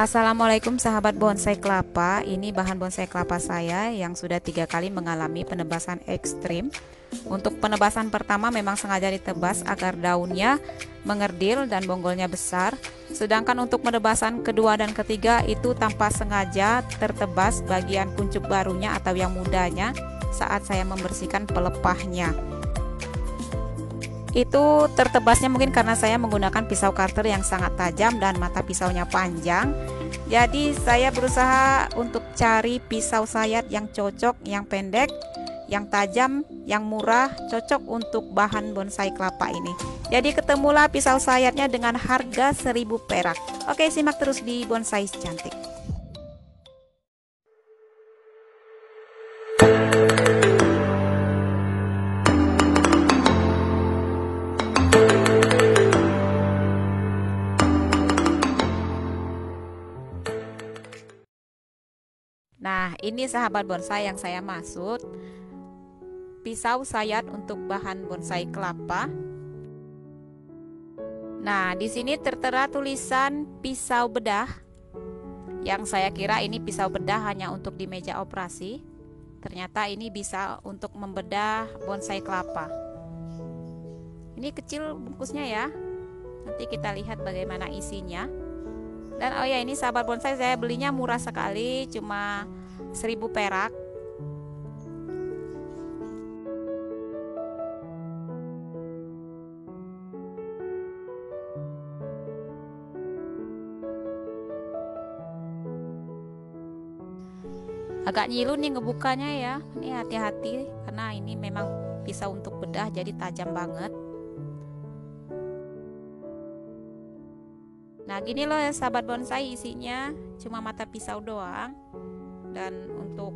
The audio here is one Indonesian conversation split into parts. Assalamualaikum sahabat bonsai kelapa. Ini bahan bonsai kelapa saya yang sudah 3 kali mengalami penebasan ekstrim. Untuk penebasan pertama memang sengaja ditebas agar daunnya mengerdil dan bonggolnya besar. Sedangkan untuk penebasan kedua dan ketiga itu tanpa sengaja tertebas bagian kuncup barunya atau yang mudanya saat saya membersihkan pelepahnya. Itu tertebasnya mungkin karena saya menggunakan pisau cutter yang sangat tajam dan mata pisaunya panjang. Jadi saya berusaha untuk cari pisau sayat yang cocok, yang pendek, yang tajam, yang murah, cocok untuk bahan bonsai kelapa ini. Jadi ketemulah pisau sayatnya dengan harga 1000 perak. Oke, simak terus di Bonsais Cantik. Nah, ini sahabat bonsai yang saya maksud, pisau sayat untuk bahan bonsai kelapa. Nah, di sini tertera tulisan pisau bedah, yang saya kira ini pisau bedah hanya untuk di meja operasi. Ternyata ini bisa untuk membedah bonsai kelapa. Ini kecil bungkusnya ya, nanti kita lihat bagaimana isinya. Dan oh ya, ini sahabat bonsai, saya belinya murah sekali, cuma 1000 perak. Agak nyilu nih ngebukanya ya. Ini hati-hati karena ini memang pisau untuk bedah, jadi tajam banget. Nah, gini loh ya sahabat bonsai, isinya cuma mata pisau doang, dan untuk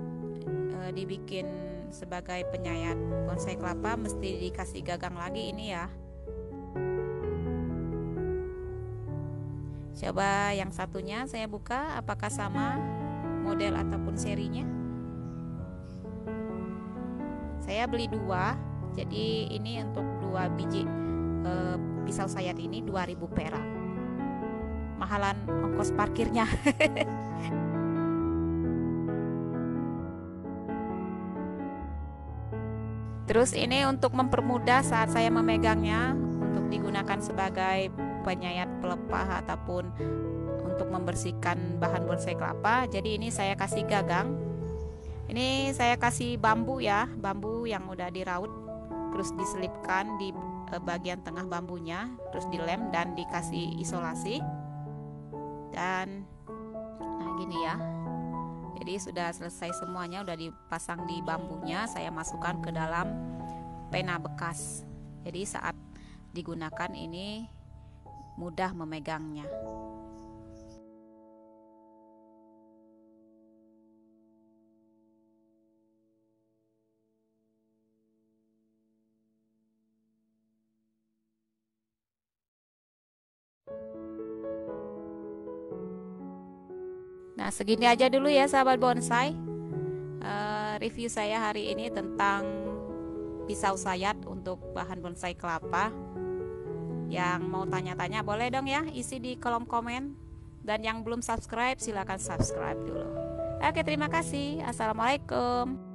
dibikin sebagai penyayat bonsai kelapa mesti dikasih gagang lagi ini ya. Coba yang satunya saya buka, apakah sama model ataupun serinya. Saya beli 2, jadi ini untuk 2 biji pisau sayat ini 2000 perak. Mahalan ongkos parkirnya. Terus ini untuk mempermudah saat saya memegangnya, untuk digunakan sebagai penyayat pelepah ataupun untuk membersihkan bahan bonsai kelapa. Jadi ini saya kasih gagang. Ini saya kasih bambu ya, bambu yang udah diraut, terus diselipkan di bagian tengah bambunya, terus dilem dan dikasih isolasi. Dan nah gini ya, jadi sudah selesai semuanya, udah dipasang di bambunya. Saya masukkan ke dalam pena bekas, jadi saat digunakan ini mudah memegangnya. Nah, segini aja dulu ya sahabat bonsai review saya hari ini tentang pisau sayat untuk bahan bonsai kelapa. Yang mau tanya-tanya boleh dong ya, isi di kolom komen. Dan yang belum subscribe silahkan subscribe dulu. Oke, terima kasih. Assalamualaikum.